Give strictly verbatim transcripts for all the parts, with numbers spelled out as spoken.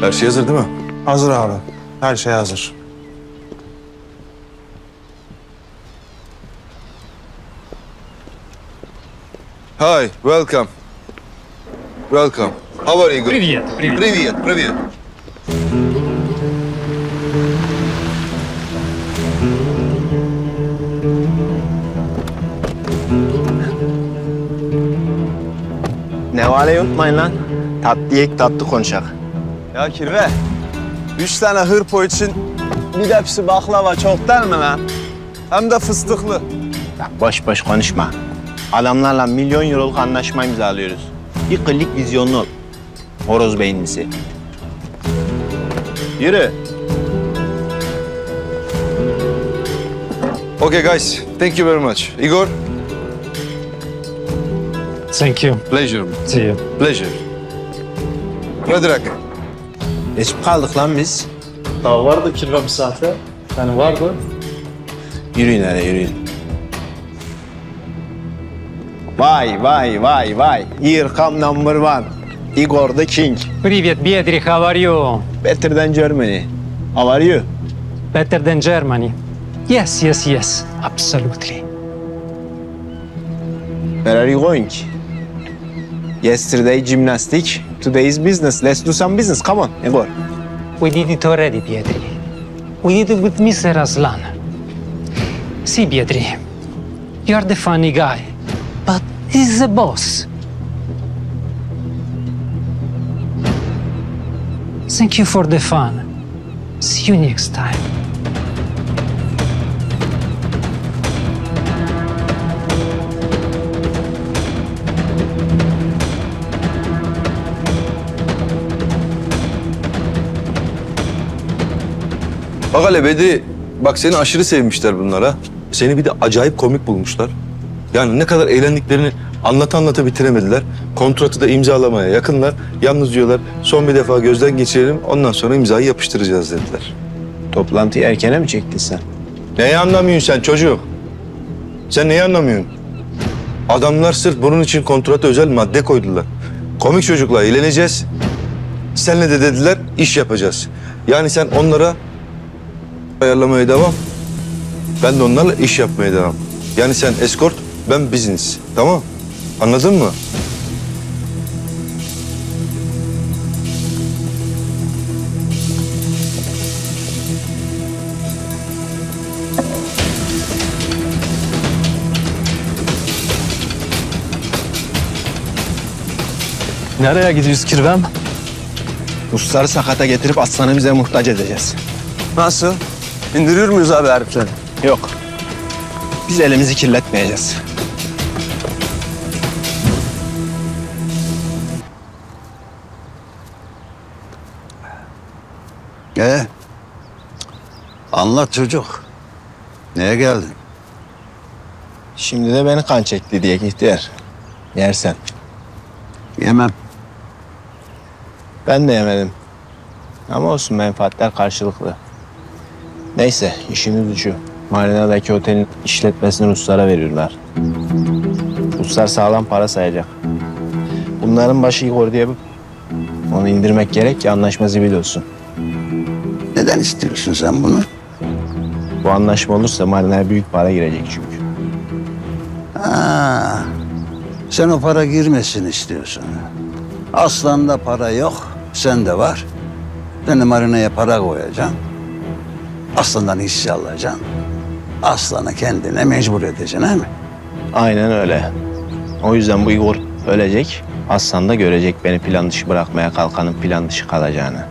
Her şey hazır değil mi? Hazır abi. Her şey hazır. Hi, welcome. Welcome. How are you? Привет, привет. Привет, привет. Nevaleyi unutmayın lan. Tatlı yek tatlı konuşak. Ya kirve, üç tane hırpo için bir hepsi baklava çok der mi lan? Hem de fıstıklı. Ya boş boş konuşma. Adamlarla milyon euroluk anlaşma imzalıyoruz. Yıkılık vizyonlu ol. Horoz beyinlisi. Yürü. Okay guys, thank you very much. Igor. Thank you. Pleasure. See you. Pleasure. Mıdrak. Geçip kaldık lan biz. Daha vardı kirve bir saate. Yani vardı. Yürüyün hele yürüyün. Vay vay vay vay. Here come number one. Igor the king. Привет, Bedri. How are you? Better than Germany. How are you? Better than Germany. Yes, yes, yes. Absolutely. Where are you going? Yesterday gymnastics, today is business. Let's do some business. Come on, Igor. We did it already, Bedri. We did it with Mister Aslan. See, Bedri, you are the funny guy, but he's the boss. Thank you for the fun. See you next time. Bak hele Bedri, bak seni aşırı sevmişler bunlar ha. Seni bir de acayip komik bulmuşlar. Yani ne kadar eğlendiklerini anlata anlata bitiremediler. Kontratı da imzalamaya yakınlar. Yalnız diyorlar son bir defa gözden geçirelim, ondan sonra imzayı yapıştıracağız dediler. Toplantıyı erkene mi çektin sen? Neyi anlamıyorsun sen çocuk? Sen neyi anlamıyorsun? Adamlar sırf bunun için kontrata özel madde koydular. Komik çocukla eğleneceğiz. Seninle de dediler iş yapacağız. Yani sen onlara ayarlamaya devam. Ben de onlarla iş yapmaya devam. Yani sen escort, ben business. Tamam? Anladın mı? Nereye gidiyoruz kirvem? Rusları sakata getirip aslanı bize muhtaç edeceğiz. Nasıl? İndiriyor muyuz abi herifleri? Yok. Biz elimizi kirletmeyeceğiz. Ee? Anlat çocuk. Neye geldin? Şimdi de beni kan çekti diye ihtiyar. Yersen. Yemem. Ben de yemedim. Ama olsun, menfaatler karşılıklı. Neyse, işimiz uçuyor. Marina'daki otelin işletmesini Ruslara veriyorlar. Ruslar sağlam para sayacak. Bunların başı Igor diye onu indirmek gerek ki anlaşması biliyorsun. Neden istiyorsun sen bunu? Bu anlaşma olursa Marina'ya büyük para girecek çünkü. Aa, sen o para girmesin istiyorsun. Aslan'da para yok, sende var. Sen de Marina'ya para koyacaksın. Aslan'dan hisse alacaksın. Aslan'ı kendine mecbur edeceksin, he mi? Aynen öyle. O yüzden bu Igor ölecek, Aslan da görecek beni plan dışı bırakmaya kalkanın plan dışı kalacağını.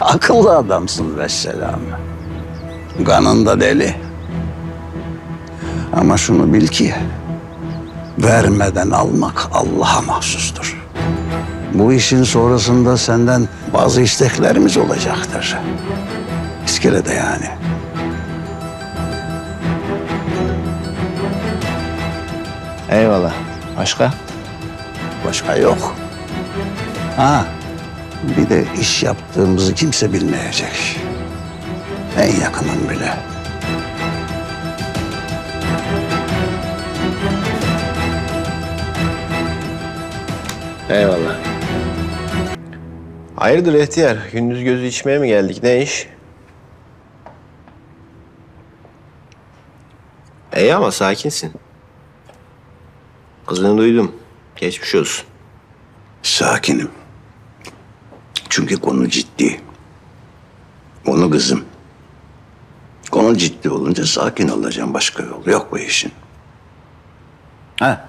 Akıllı adamsın vesselam. Kanında deli. Ama şunu bil ki, vermeden almak Allah'a mahsustur. Bu işin sonrasında senden bazı isteklerimiz olacaktır. İskelede yani. Eyvallah. Başka? Başka yok. Ha, bir de iş yaptığımızı kimse bilmeyecek. En yakının bile. Eyvallah. Hayırdır ihtiyar? Gündüz gözü içmeye mi geldik? Ne iş? İyi ama sakinsin. Kızını duydum. Geçmiş olsun. Sakinim. Çünkü konu ciddi. Onu kızım. Konu ciddi olunca sakin olacağım. Başka yolu yok bu işin. Ha?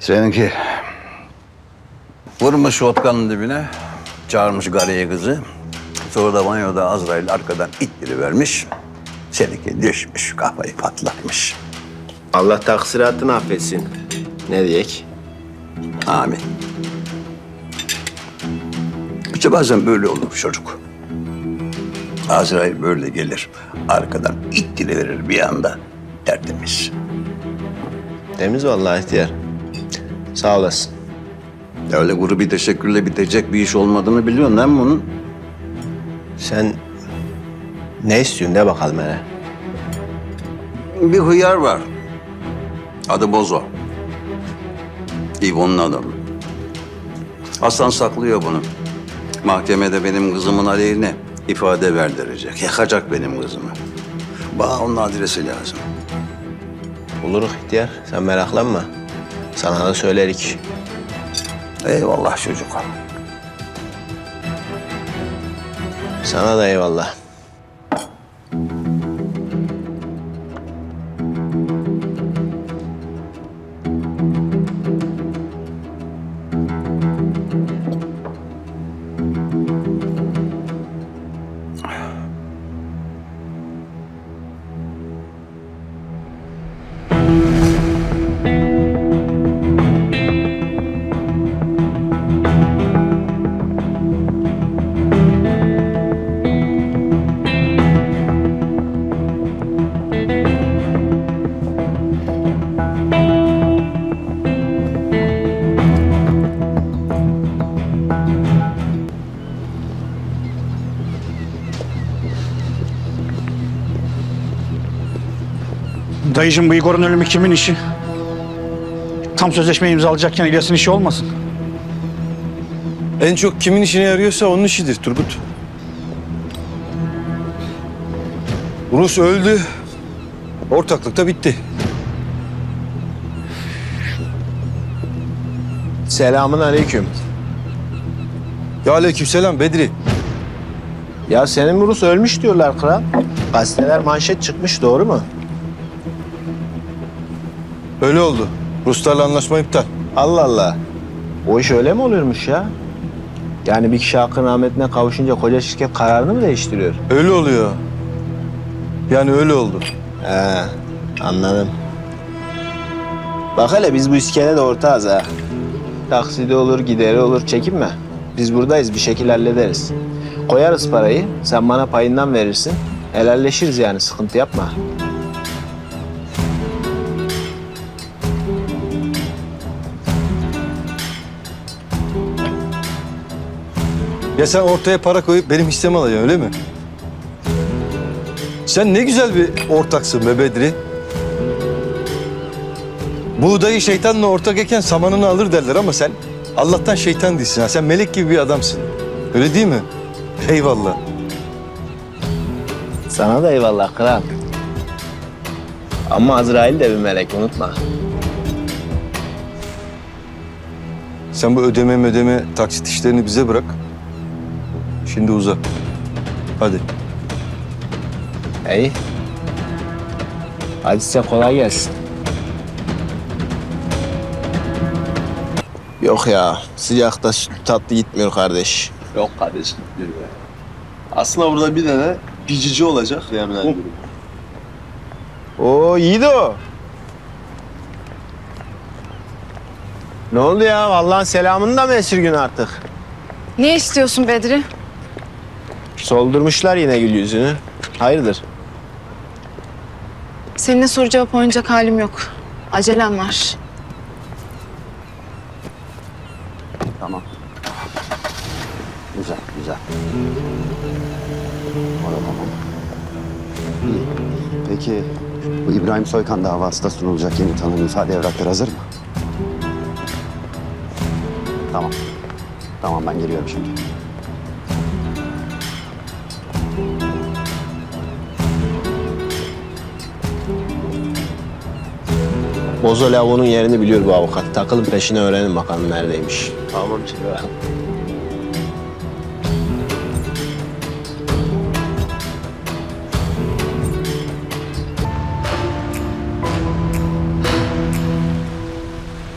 Seninki vurmuş şotkanın dibine, çağırmış gariye kızı. Sonra da banyoda Azrail arkadan ittirivermiş. Seninki düşmüş, kafayı patlatmış. Allah taksiratını affetsin. Ne diyek? Amin. İşte bazen böyle olur çocuk. Azrail böyle gelir, arkadan ittiriverir bir anda. Tertemiz. Temiz vallahi ihtiyar. Sağ olasın. Öyle guru bir teşekkürle bitecek bir iş olmadığını biliyorsun değil mi bunun? Sen ne istiyorsun de bakalım hele. Bir hıyar var. Adı Bozo. İvon'un adamı. Aslan saklıyor bunu. Mahkemede benim kızımın aleyhine ifade verdirecek. Yakacak benim kızımı. Bana onun adresi lazım. Buluruz ihtiyar. Sen meraklanma. Sana da söylerik. Eyvallah çocuk. Sana da eyvallah. Dayıcığım, bu Igor'un ölümü kimin işi? Tam sözleşmeyi imzalayacakken İlyas'ın işi olmasın? En çok kimin işine yarıyorsa onun işidir Turgut. Rus öldü. Ortaklık da bitti. Selamun aleyküm. Ya aleyküm selam Bedri. Ya senin Rus ölmüş diyorlar kral. Gazeteler manşet çıkmış, doğru mu? Öyle oldu. Ruslarla anlaşma iptal. Allah Allah. O iş öyle mi oluyormuş ya? Yani bir kişi hakkın rahmetine kavuşunca koca şirket kararını mı değiştiriyor? Öyle oluyor. Yani öyle oldu. He, anladım. Bak hele biz bu iskelede ortağız ha. Taksidi olur, gideri olur, çekinme. Biz buradayız, bir şekil hallederiz. Koyarız parayı, sen bana payından verirsin. Helalleşiriz yani, sıkıntı yapma. Ya sen ortaya para koyup benim hissemi alacaksın, öyle mi? Sen ne güzel bir ortaksın be Bedri. Buğdayı şeytanla ortak eken samanını alır derler ama sen Allah'tan şeytan değilsin ha. Sen melek gibi bir adamsın. Öyle değil mi? Eyvallah. Sana da eyvallah kral. Ama Azrail de bir melek, unutma. Sen bu ödeme ödeme taksit işlerini bize bırak. Şimdi uza. Hadi. İyi. Hadi size kolay gelsin. Yok ya, sıcakta süt tatlı gitmiyor kardeş. Yok kardeş, gitmiyor ya. Aslında burada bir tane picici olacak. Oo, iyiydi o. Ne oldu ya? Allah'ın selamını da mı esirgün artık? Ne istiyorsun Bedri? Soldurmuşlar yine gül yüzünü. Hayırdır? Seninle soru cevap oynayacak halim yok. Acelem var. Tamam. Güzel, güzel. İyi. Peki bu İbrahim Soykan davası da sunulacak yeni tanım ifade evrakları hazır mı? Tamam. Tamam, ben geliyorum şimdi. Bozo lavabonun yerini biliyor bu avukat. Takılın peşine, öğrenin bakalım neredeymiş. Tamam çıkıyor.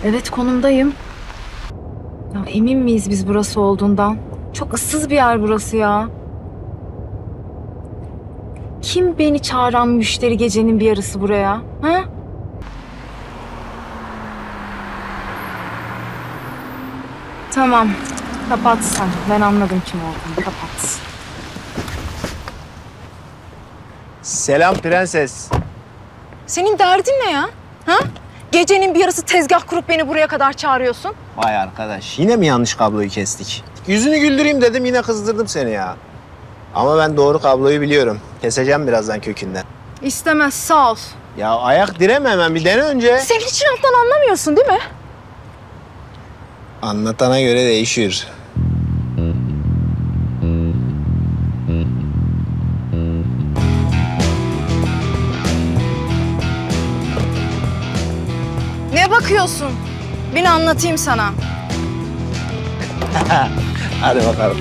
Evet, konumdayım. Ya, emin miyiz biz burası olduğundan? Çok ıssız bir yer burası ya. Kim beni çağıran müşteri gecenin bir yarısı buraya? Ha? Tamam, kapat sen. Ben anladım kim olduğunu. Kapat. Selam prenses. Senin derdin ne ya? Ha? Gecenin bir yarısı tezgah kurup beni buraya kadar çağırıyorsun. Vay arkadaş, yine mi yanlış kabloyu kestik? Yüzünü güldüreyim dedim, yine kızdırdım seni ya. Ama ben doğru kabloyu biliyorum. Keseceğim birazdan kökünden. İstemez, sağ ol. Ya ayak direme hemen, bir dene önce. Sen hiç inattan anlamıyorsun değil mi? Anlatana göre değişir. Ne bakıyorsun? Beni anlatayım sana. Hadi bakalım.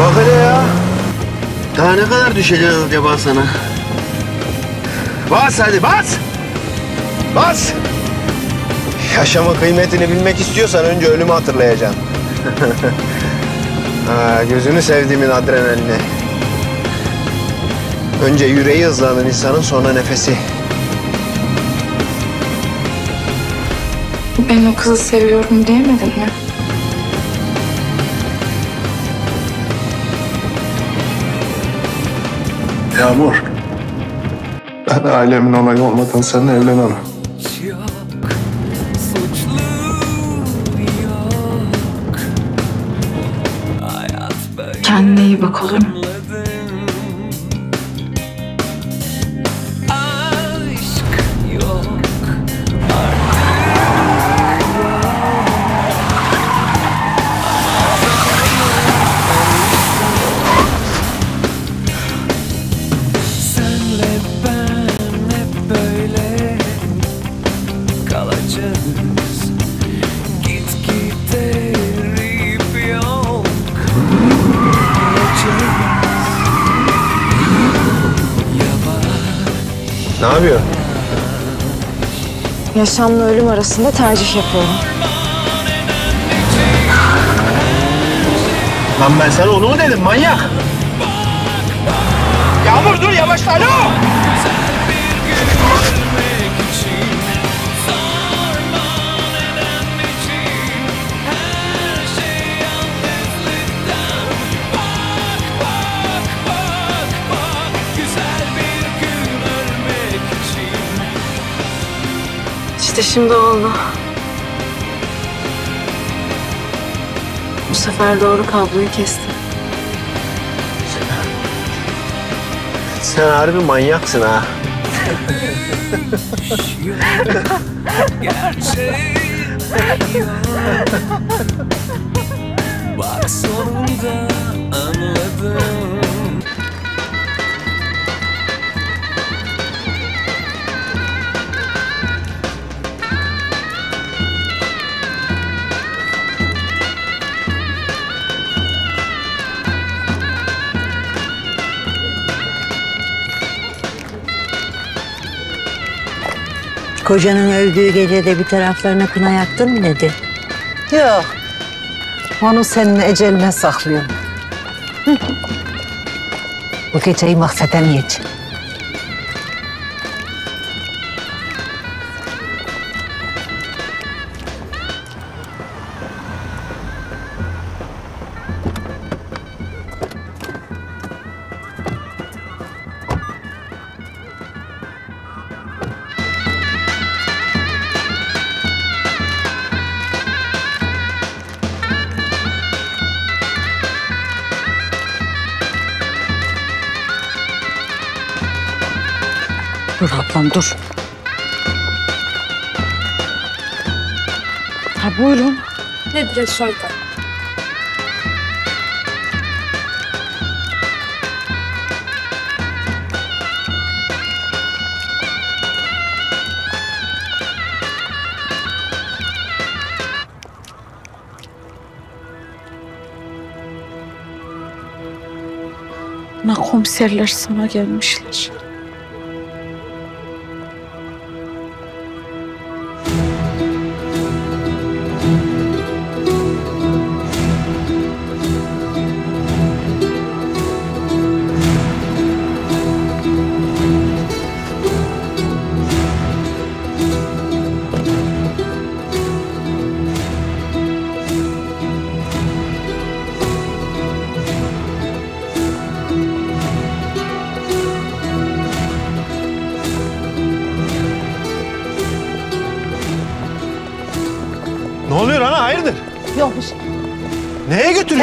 Bak hele ya. Daha ne kadar düşeceğiz acaba sana? Bas hadi, bas! Bas! Yaşama kıymetini bilmek istiyorsan önce ölümü hatırlayacaksın. Ha, gözünü sevdiğimin adrenalini. Önce yüreği hızlanan insanın, sonra nefesi. Ben o kızı seviyorum diyemedin mi? Yağmur, ben ailemin onayı olmadan seninle evlenemem. Kendine iyi bak, olur mu? Ne yapıyor? Yaşamla ölüm arasında tercih yapıyorum. Lan ben sana onu mu dedim manyak? Yağmur dur, yavaşla. Alo! İşte şimdi oldu. Bu sefer doğru kabloyu kestim. Sen harbi manyaksın ha. Bak sonunda anladım. Kocanın öldüğü gecede bir taraflarına kına yaktın mı dedi? Yok. Onu senin eceline saklıyorum. Bu geceyi maksat niyet. Dur ablam dur. Ha buyurun. Nedir şarkı? Ne komiserler sana gelmişler.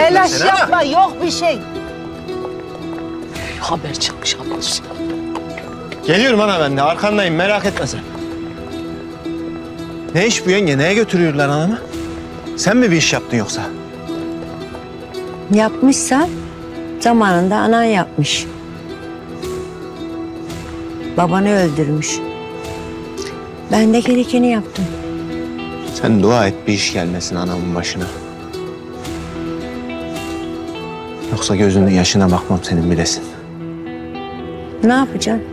Telaş yapma, yok bir şey. Haber çıkmış ablacığım. Geliyorum ana ben de, arkandayım merak etme sen. Ne iş bu yenge, neye götürüyorlar anamı? Sen mi bir iş yaptın yoksa? Yapmışsa zamanında anan yapmış. Babanı öldürmüş. Ben de gerekeni yaptım. Sen dua et bir iş gelmesin anamın başına. Yoksa gözünün yaşına bakmam senin bilesin. Ne yapacaksın?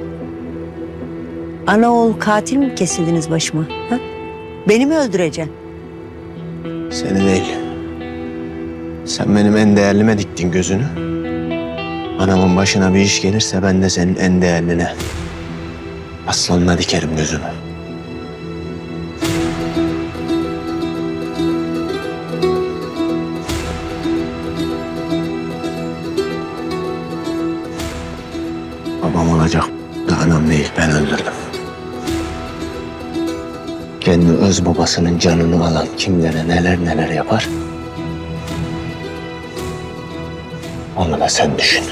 Ana oğul katil mi kesildiniz başıma? Ha? Beni mi öldüreceksin? Seni değil. Sen benim en değerlime diktin gözünü. Anamın başına bir iş gelirse ben de senin en değerline, Aslan'ına dikerim gözünü. Anam değil, ben öldürdüm. Kendi öz babasının canını alan kimlere neler neler yapar? Onu da sen düşün.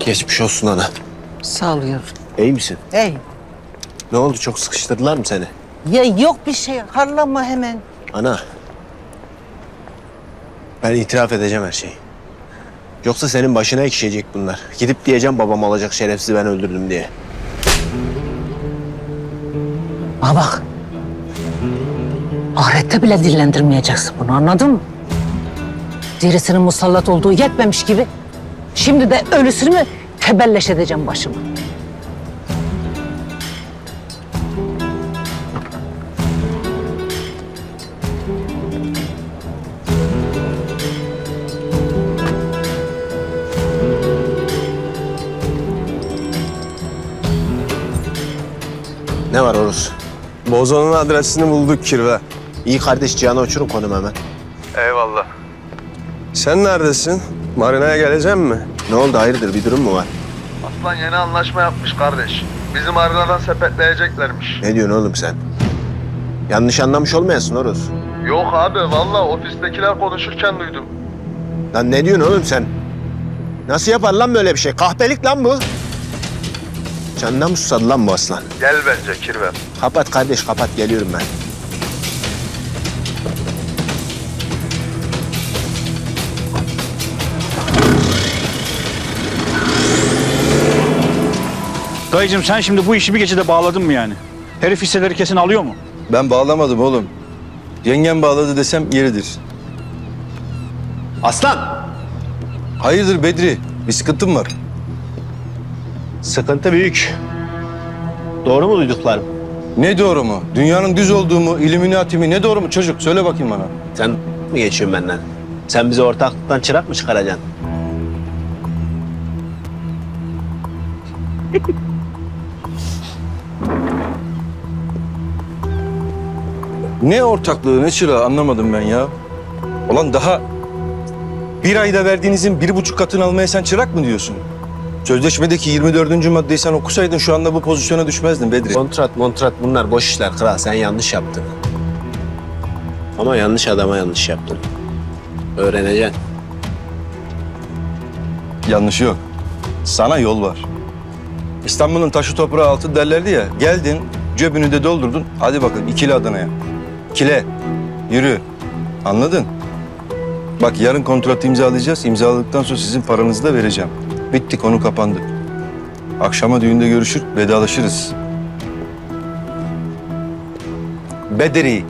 Geçmiş olsun ana. Sağ ol yavrum. İyi misin? İyiyim. Ne oldu, çok sıkıştırdılar mı seni? Ya yok bir şey, harlanma hemen. Ana. Ben itiraf edeceğim her şeyi. Yoksa senin başına ekşiyecek bunlar. Gidip diyeceğim babam alacak şerefsizi ben öldürdüm diye. Bana bak. Ahirette bile dillendirmeyeceksin bunu, anladın mı? Dirisinin musallat olduğu yetmemiş gibi. Şimdi de ölüsünü mü tebelleş edeceğim başıma? Ne var Oruz? Bozo'nun adresini bulduk Kirve. İyi kardeş, Cihan'a uçurun konum hemen. Eyvallah. Sen neredesin? Marina'ya geleceğim mi? Ne oldu, hayırdır, bir durum mu var? Aslan yeni anlaşma yapmış kardeş. Bizi Marina'dan sepetleyeceklermiş. Ne diyorsun oğlum sen? Yanlış anlamış olmayasın Oruz. Yok abi, vallahi ofistekiler konuşurken duydum. Lan ne diyorsun oğlum sen? Nasıl yapar lan böyle bir şey? Kahpelik lan bu. Canına mı susadı lan bu Aslan? Gel bence Kirve. Kapat kardeş, kapat. Geliyorum ben. Dayıcığım, sen şimdi bu işi bir gecede bağladın mı yani? Herif hisseleri kesin alıyor mu? Ben bağlamadım oğlum. Yengem bağladı desem yeridir. Aslan! Hayırdır Bedri? Bir sıkıntım var. Sıkıntı büyük. Doğru mu duyduklarım? Ne doğru mu? Dünyanın düz olduğu mu, illuminati mi? Ne doğru mu çocuk? Söyle bakayım bana. Sen mi geçiyorsun benden? Sen bizi ortaklıktan çırak mı çıkaracaksın? Ne ortaklığı, ne çırağı anlamadım ben ya. Ulan daha bir ayda verdiğinizin bir buçuk katını almaya sen çırak mı diyorsun? Sözleşmedeki yirmi dördüncü maddeyi sen okusaydın şu anda bu pozisyona düşmezdin Bedri. Kontrat montrat bunlar boş işler kral. Sen yanlış yaptın. Ama yanlış adama yanlış yaptın. Öğreneceksin. Yanlış yok. Sana yol var. İstanbul'un taşı toprağı altı derlerdi ya. Geldin, cebini de doldurdun. Hadi bakın ikili Adana'ya. Kile, yürü. Anladın? Bak yarın kontratı imzalayacağız. İmzaladıktan sonra sizin paranızı da vereceğim. Bitti, konu kapandı. Akşama düğünde görüşür, vedalaşırız. Bedri.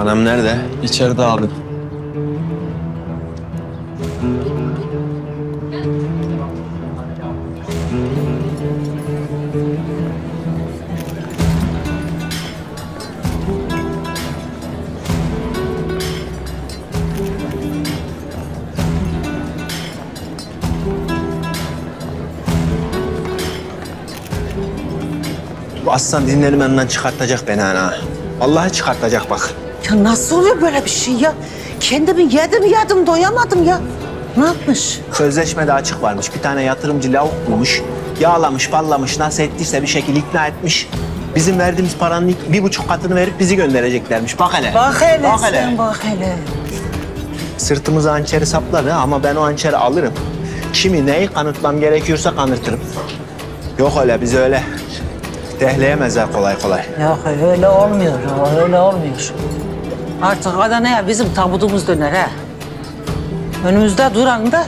Anam nerede? İçeride abi. Bu Aslan dinlerim benden çıkartacak beni ana. Vallahi çıkartacak bak. Ya nasıl oluyor böyle bir şey ya? Kendimi yedim yedim doyamadım ya. Ne yapmış? Sözleşmede açık varmış. Bir tane yatırımcı lavuk bulmuş. Yağlamış, ballamış, nasıl ettiyse bir şekilde ikna etmiş. Bizim verdiğimiz paranın bir buçuk katını verip bizi göndereceklermiş. Bak hele. Bak hele, bak hele. Sen bak hele. Sırtımıza hançeri saplar ha, ama ben o hançeri alırım. Kimi neyi kanıtmam gerekiyorsa kanıtırım. Yok öyle, biz öyle dehleyemezler kolay kolay. Yok öyle olmuyor, öyle olmuyor. Artık Adana'ya bizim tabutumuz döner ha. Önümüzde duran da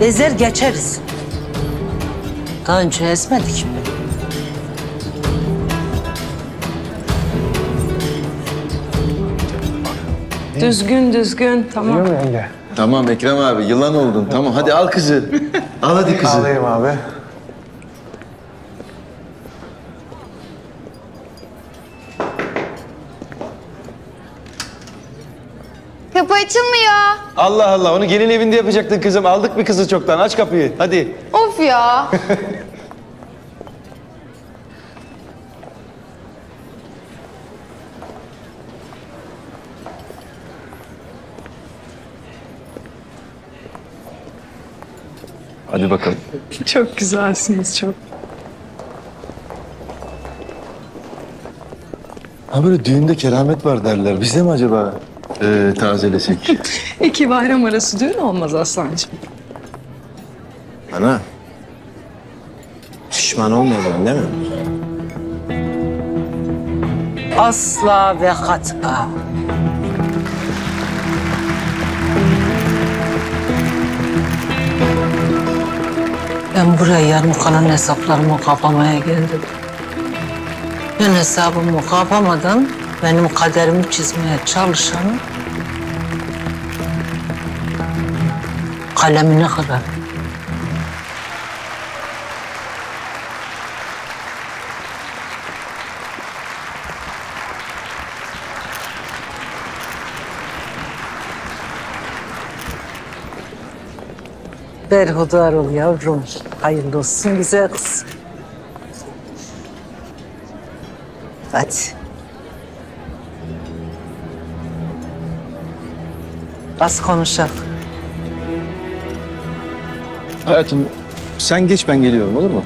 ezer geçeriz. Daha önce ezmedik mi? Düzgün düzgün tamam. Biliyor musun yenge? Tamam Ekrem abi, yılan oldun tamam. Hadi al kızı. Al hadi kızı. Alayım abi. Kapı açılmıyor. Allah Allah, onu gelin evinde yapacaktın kızım. Aldık bir kızı çoktan. Aç kapıyı, hadi. Of ya. Hadi bakalım. Çok güzelsiniz, çok. Ha böyle düğünde keramet var derler. Bizde mi acaba? Ee, tazelesek. İki bayram arası düğün olmaz Aslancığım. Ana. Pişman olmadan değil mi? Asla ve hatta. Ben buraya yarın kalan hesaplarımı kapamaya geldim. Ben hesabımı kapamadan benim kaderimi çizmeye çalışanın kalemine kadar. Berhudar ol yavrum. Hayırlı olsun güzel kız. Hadi. Az konuşalım. Hayatım, sen geç ben geliyorum, olur mu?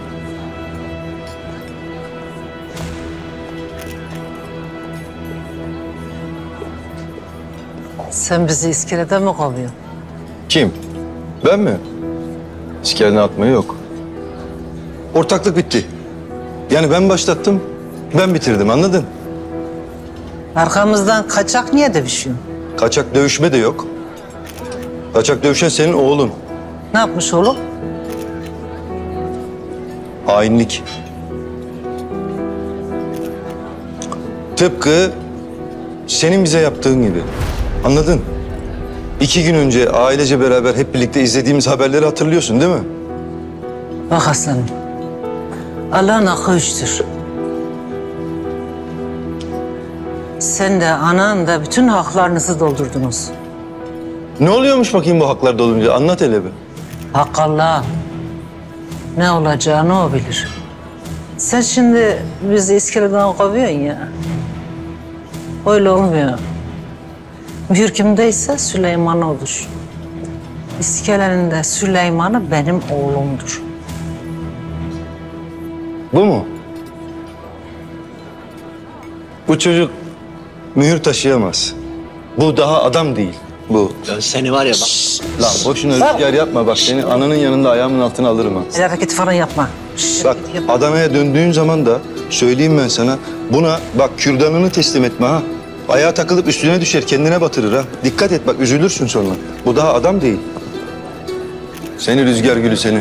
Sen bizi iskelede mi kovuyorsun? Kim? Ben mi? İskeleden atma yok. Ortaklık bitti. Yani ben başlattım, ben bitirdim, anladın? Arkamızdan kaçak niye dövüşüyorsun? Kaçak dövüşme de yok. Kaçak dövüşen senin oğlun. Ne yapmış oğlum? Hainlik. Tıpkı senin bize yaptığın gibi. Anladın? İki gün önce ailece beraber hep birlikte izlediğimiz haberleri hatırlıyorsun değil mi? Bak Aslanım. Allah'ın hakkı üçtür. Sen de anan da bütün haklarınızı doldurdunuz. Ne oluyormuş bakayım bu haklar dolunca? Anlat hele bir. Hak Allah'ın. Ne olacağını o bilir. Sen şimdi bizi iskeleden kovuyorsun ya. Öyle olmuyor. Hükümdeyse Süleyman olur. İskelenin de Süleyman'ı benim oğlumdur. Bu mu? Bu çocuk mühür taşıyamaz. Bu daha adam değil. Bu. Ya seni var ya bak. Şşş. Lan boşuna Rüzgar yapma bak. Seni ananın yanında ayağımın altına alırım ha. El hareketi falan yapma. Şşş. Bak yapma. Adana'ya döndüğün zaman da söyleyeyim ben sana. Buna bak kürdanını teslim etme ha. Ayağa takılıp üstüne düşer, kendine batırır ha. Dikkat et bak, üzülürsün sonra. Bu daha adam değil. Seni Rüzgar Gülü seni.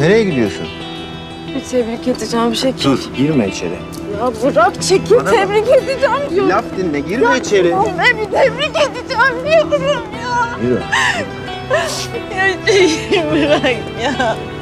Nereye gidiyorsun? Bir tebrik edeceğim şekil. Dur, girme içeri. Ya bırak çekil, bana tebrik bak. Edeceğim diyorum. Laf dinle, girme ya, içeri. Ya bir tebrik edeceğim diyorum ya. Yürü. Ya şey, bırak ya.